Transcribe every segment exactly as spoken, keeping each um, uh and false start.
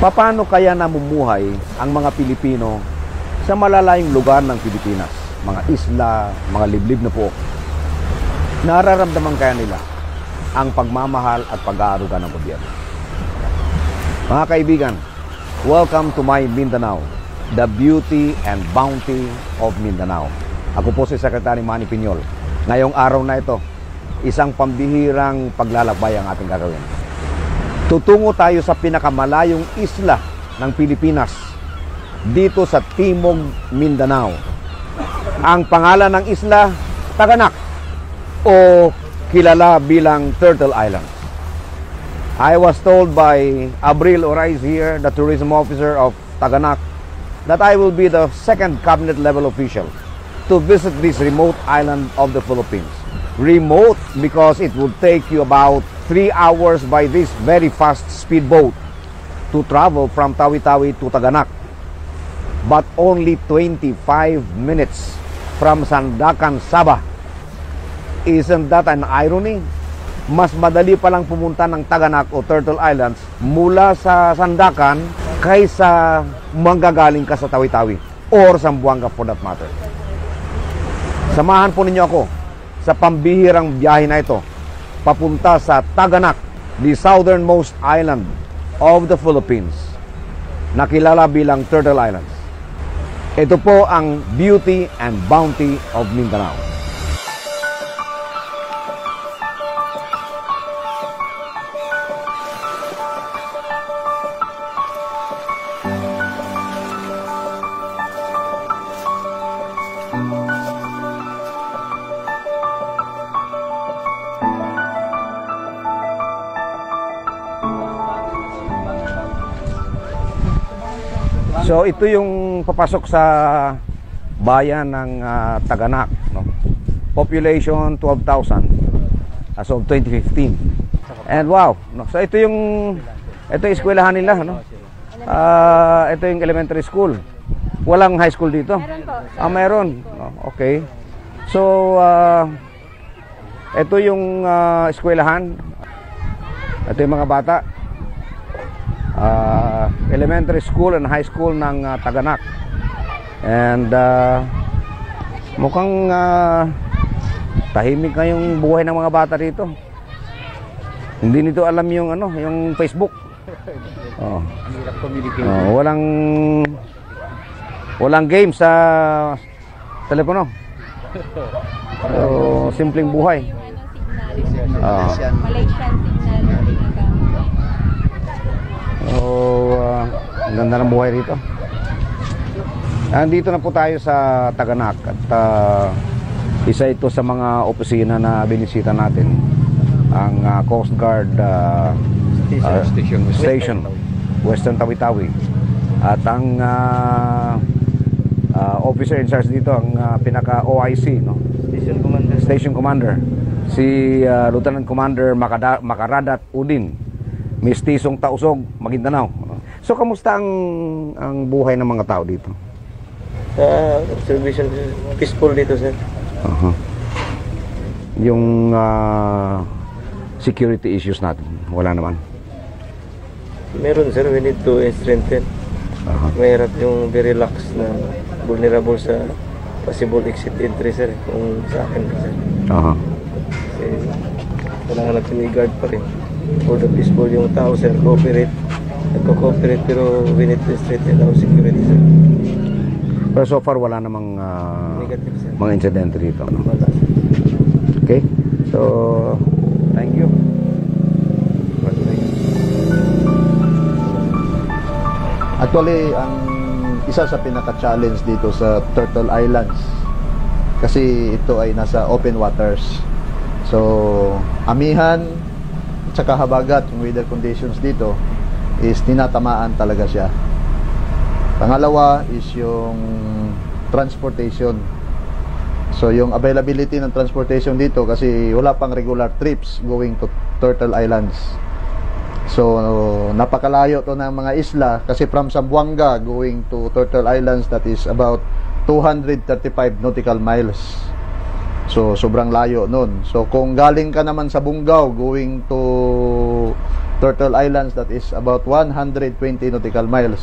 Paano kaya namumuhay ang mga Pilipino sa malalayong lugar ng Pilipinas? Mga isla, mga liblib na po. Nararamdaman kaya nila ang pagmamahal at pag-aaruga ng gobyerno? Mga kaibigan, welcome to my Mindanao, the beauty and bounty of Mindanao. Ako po si Secretary Manny Piñol. Ngayong araw na ito, isang pambihirang paglalakbay ang ating gagawin. Tutungo tayo sa pinakamalayong isla ng Pilipinas, dito sa Timog Mindanao. Ang pangalan ng isla, Taganak, o kilala bilang Turtle Island. I was told by Abrille Oraiz here, the tourism officer of Taganak, that I will be the second cabinet level official to visit this remote island of the Philippines. Remote because it would take you about three hours by this very fast speedboat to travel from Tawi-Tawi to Taganak, but only twenty-five minutes from Sandakan, Sabah. Isn't that an irony? Mas madali palang pumunta ng Taganak o Turtle Islands mula sa Sandakan kaysa manggagaling ka sa Tawi-Tawi or Zamboanga for that matter. Samahan po ninyo ako sa pambihirang biyahe na ito papunta sa Taganak, the southernmost island of the Philippines, nakilala bilang Turtle Islands. Ito po ang beauty and bounty of Mindanao. So ito yung papasok sa bayan ng uh, Taganak, no? Population twelve thousand as of twenty fifteen. And wow, no? So ito yung ito yung eskwelahan nila, no? Uh, ito yung elementary school. Walang high school dito. Ah, meron. No? Okay. So uh, ito yung uh, eskwelahan. Ito yung mga bata. Uh, elementary school and high school ng uh, Taganak. And uh, mukhang uh, tahimik na yung buhay ng mga bata dito. Hindi nito alam yung ano, yung Facebook. Oh. Oh, walang walang game sa telepono. So, simpleng buhay. Oh. So, uh, ang ganda ng buhay rito. Andito na po tayo sa Taganak at uh, isa ito sa mga opisina na binisita natin, ang uh, Coast Guard uh, uh, Station, Western Tawi-Tawi. At ang uh, uh, officer in charge dito, ang uh, pinaka-O I C, no? Station Commander. Station Commander, si uh, Lieutenant Commander Makada, Makaradat Udin. Mistisong Tausog, Maguindanao. So, kamusta ang, ang buhay ng mga tao dito? Sa uh, observation, peaceful dito, sir. Uh-huh. Yung uh, security issues natin, wala naman? Meron, sir. We need to strengthen. Uh-huh. Mayroon yung very lax na vulnerable sa possible exit entry, sir. Kung sa akin, sir. Uh-huh. Kasi kailangan natin i-guard pa rin. For the peaceful yung tao, sir, cooperate, nagko-cooperate, pero we need to straighten our security, sir. Pero so far, wala namang uh, negative, sir, mga incident dito, no? Wala, sir. Okay, so thank you. Actually, ang isa sa pinaka-challenge dito sa Turtle Islands, kasi ito ay nasa open waters. So, amihan sa kahabagat, yung weather conditions dito is tinatamaan talaga siya. Pangalawa is yung transportation. So yung availability ng transportation dito, kasi wala pang regular trips going to Turtle Islands. So napakalayo to ng mga isla, kasi from Zamboanga going to Turtle Islands, that is about two hundred thirty-five nautical miles. So, sobrang layo nun. So, kung galing ka naman sa Bungaw, going to Turtle Islands, that is about one hundred twenty nautical miles.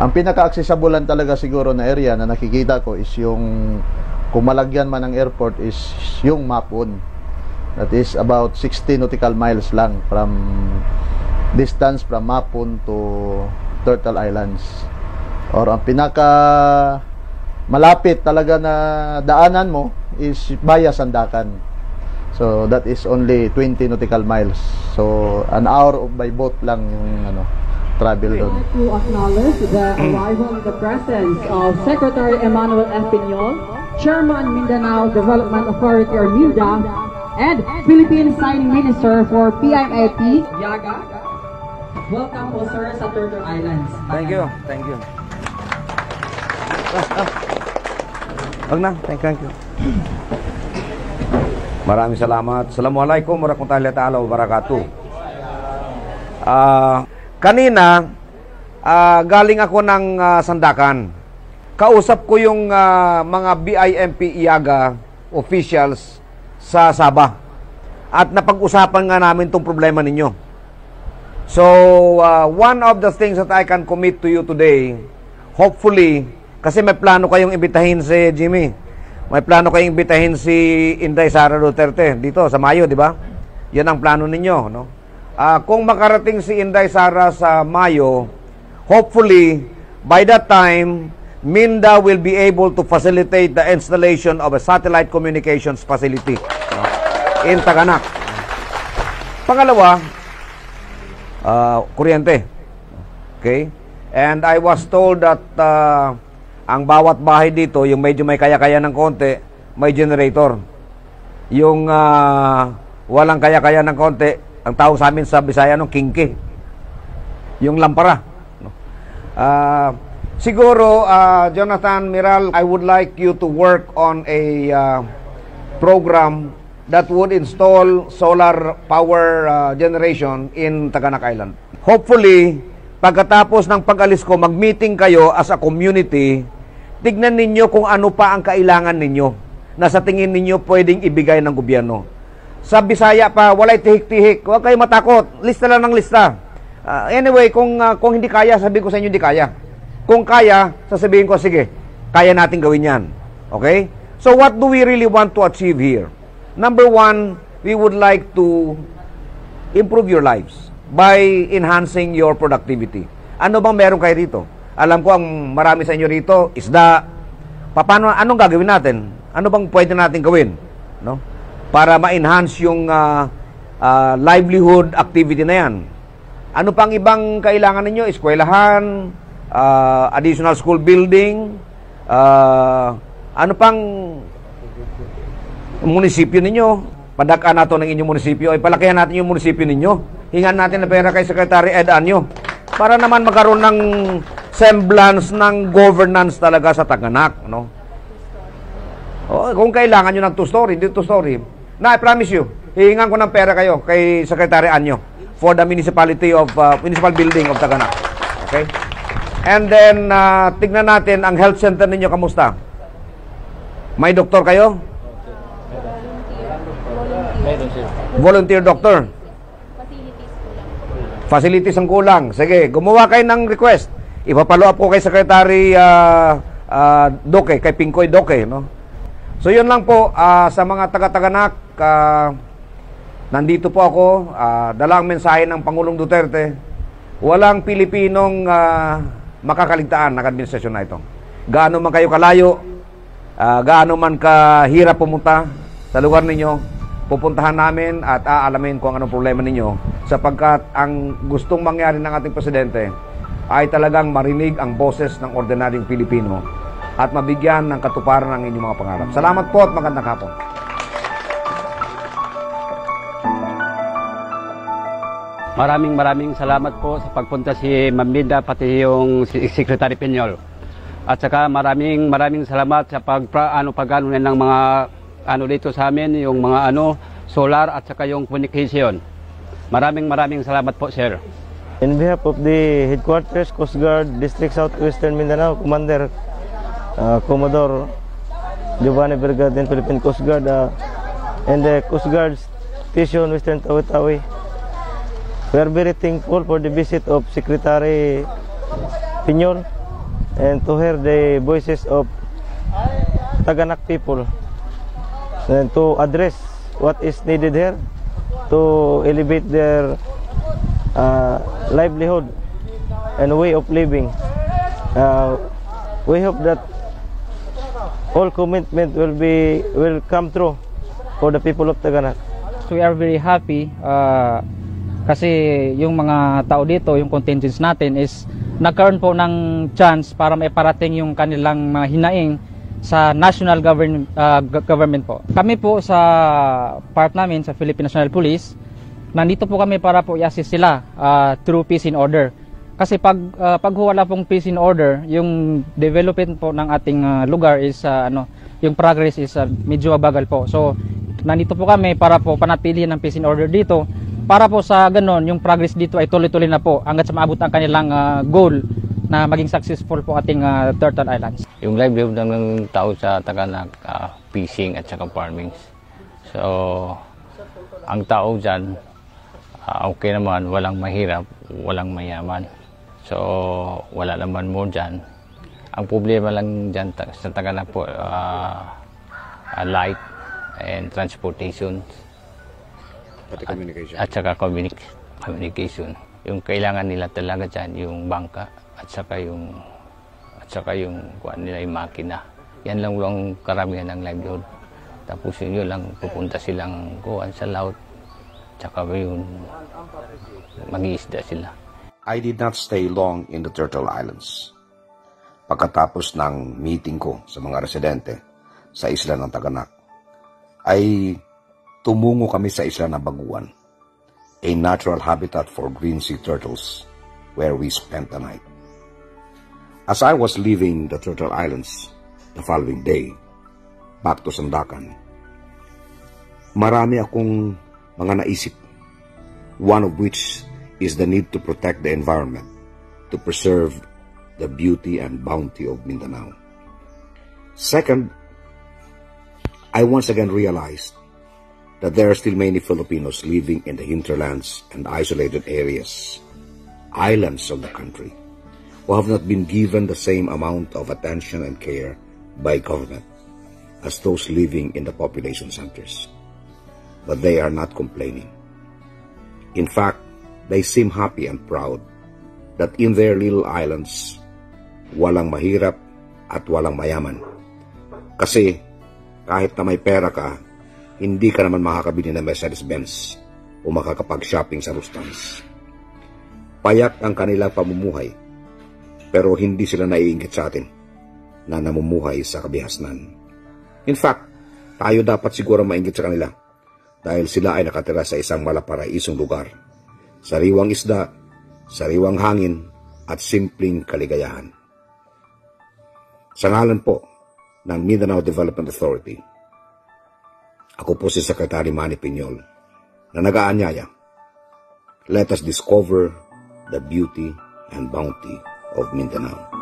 Ang pinaka-accessible talaga siguro na area na nakikita ko is yung, kung malagyan man ng airport, is yung Mapun. That is about sixty nautical miles lang from distance from Mapun to Turtle Islands. Or ang pinaka malapit talaga na daanan mo is via Sandakan. So that is only twenty nautical miles. So an hour by boat lang yung ano travel doon. I'd like to acknowledge the arrival and the presence of Secretary Emmanuel N. Piñol, Chairman Mindanao Development Authority or MIDA, and Philippine Signing Minister for BIMP-EAGA. Welcome po sir sa Turtle Islands. Thank you, thank you. Huwag na, thank you. Maraming salamat. Assalamualaikum warahmatullahi ta'ala wabarakatuh. uh, Kanina uh, galing ako ng uh, Sandakan. Kausap ko yung uh, mga BIMP-EAGA officials sa Sabah, at napag-usapan nga namin itong problema ninyo. So uh, one of the things that I can commit to you today, hopefully, kasi may plano kayong imbitahin si Jimmy. May plano kayong imbitahin si Inday Sara Duterte dito sa Mayo, di ba? Yan ang plano ninyo, no? Uh, kung makarating si Inday Sara sa Mayo, hopefully, by that time, MINDA will be able to facilitate the installation of a satellite communications facility, no? In Taganak. Pangalawa, uh, kuryente. Okay? And I was told that... Uh, ang bawat bahay dito, yung medyo may kaya-kaya ng konti, may generator. Yung uh, walang kaya-kaya ng konti, ang tawag sa amin sa Bisaya, nung kinki. Yung lampara. Uh, siguro, uh, Jonathan Miral, I would like you to work on a uh, program that would install solar power uh, generation in Taganak Island. Hopefully, pagkatapos ng pag-alis ko, mag-meeting kayo as a community. Tignan ninyo kung ano pa ang kailangan ninyo na sa tingin ninyo pwedeng ibigay ng gobyerno. Sa Bisaya pa, walay tihik-tihik. Huwag kayo matakot. Lista lang ng lista. Uh, anyway, kung, uh, kung hindi kaya, sabi ko sa inyo hindi kaya. Kung kaya, sasabihin ko, sige, kaya natin gawin yan. Okay? So what do we really want to achieve here? Number one, we would like to improve your lives by enhancing your productivity. Ano bang meron kayo dito? Alam ko ang marami sa inyo rito, isda. Paano, anong gagawin natin? Ano bang pwede natin gawin? No? Para ma-enhance yung uh, uh, livelihood activity na yan. Ano pang ibang kailangan ninyo? Eskwelahan, uh, additional school building, uh, ano pang munisipyo ninyo? Padakaan nato ng inyong munisipyo. Ay, palakihan natin yung munisipyo ninyo. Hingan natin na pera kay Secretary Ed Año para naman magkaroon ng semblance ng governance talaga sa Taganak, no? O, kung kailangan nyo ng two-story, hindi two-story. Na, I promise you, hihingan ko ng pera kayo kay Secretary Año for the municipality of, uh, municipal building of Taganak. Okay? And then, uh, tignan natin ang health center ninyo, kamusta? May doktor kayo? Volunteer. Volunteer doctor? Facilities kulang. Facilities ang kulang. Sige, gumawa kayo ng request. Ipapalo up ko kay Secretary uh, uh, Doque, kay Pinkoy Doque, no? So yun lang po, uh, sa mga taga-Taganak, uh, nandito po ako, uh, dala ang mensahe ng Pangulong Duterte. Walang Pilipinong uh, makakaligtaan ng administrasyon na ito. Gaano man kayo kalayo, uh, gaano man kahirap pumunta sa lugar ninyo, pupuntahan namin at aalamin kung anong problema ninyo, sapagkat ang gustong mangyari ng ating presidente ay talagang marinig ang boses ng ordinaryong Pilipino at mabigyan ng katuparan ang inyong mga pangarap. Salamat po at magandang hapon. Maraming maraming salamat po sa pagpunta si Ma'am Minda, pati yung si Secretary Piñol. At saka maraming maraming salamat sa pag ano pag-ano ng mga ano dito sa amin, yung mga ano solar at saka yung communication. Maraming maraming salamat po, sir. In behalf of the Headquarters, Coast Guard, District Southwestern Mindanao, Commander, uh, Commodore Divane Birgad, and Philippine Coast Guard, uh, and the Coast Guard Station, Western Tawi-Tawi, We are very thankful for the visit of Secretary Piñol and to hear the voices of Taganak people and to address what is needed here to elevate their uh, livelihood and way of living. Uh, we hope that all commitment will be will come true for the people of Taganak. We are very happy. Uh, Kasi yung mga tao dito, yung contingents natin is nagkaroon po ng chance para maiparating yung kanilang mga hinaing sa national government, uh, government po. Kami po sa part namin sa Philippine National Police, nandito po kami para po i-assist sila uh, through peace and order. Kasi pag, uh, pag wala pong peace and order, yung development po ng ating uh, lugar is, uh, ano, yung progress is uh, medyo mabagal po. So nandito po kami para po panatilihin ng peace and order dito. Para po sa ganon, yung progress dito ay tuloy-tuloy na po hanggat sa maabot ang kanilang uh, goal na maging successful po ating uh, Turtle Islands. Yung livelihood ng tao sa Taganak, uh, fishing at saka farming. So, ang tao dyan, uh, okay naman, walang mahirap, walang mayaman. So, wala naman mo dyan. Ang problema lang dyan sa Taganak po, uh, uh, light and transportation. Pati communication. At, at saka communic communication. Yung kailangan nila talaga dyan, yung bangka, at saka yung, at saka yung, kuha nila yung makina. Yan lang lang karamihan ng livelihood. Tapos yun lang, pupunta silang kuha sa laut, at saka yun, mag-iisda sila. I did not stay long in the Turtle Islands. Pagkatapos ng meeting ko sa mga residente sa isla ng Taganak, ay tumungo kami sa isla na Baguan, a natural habitat for green sea turtles, where we spent the night. As I was leaving the Turtle Islands the following day, back to Sandakan, marami akong mga naisip, one of which is the need to protect the environment, to preserve the beauty and bounty of Mindanao. Second, I once again realized that there are still many Filipinos living in the hinterlands and isolated areas, islands of the country, who have not been given the same amount of attention and care by government as those living in the population centers. But they are not complaining. In fact, they seem happy and proud that in their little islands, walang mahirap at walang mayaman. Kasi kahit na may pera ka, hindi ka naman makakabili ng Mercedes-Benz o makakapag-shopping sa Rustans. Payak ang kanilang pamumuhay, pero hindi sila naiinggit sa atin na namumuhay sa kabihasnan. In fact, tayo dapat siguro mainggit sa kanila dahil sila ay nakatira sa isang malaparaisong lugar, sariwang isda, sariwang hangin, at simpleng kaligayahan. Sa ngalan po ng Mindanao Development Authority, ako po si Secretary Manny Piñol na nag-aanyaya. Let us discover the beauty and bounty of Mindanao.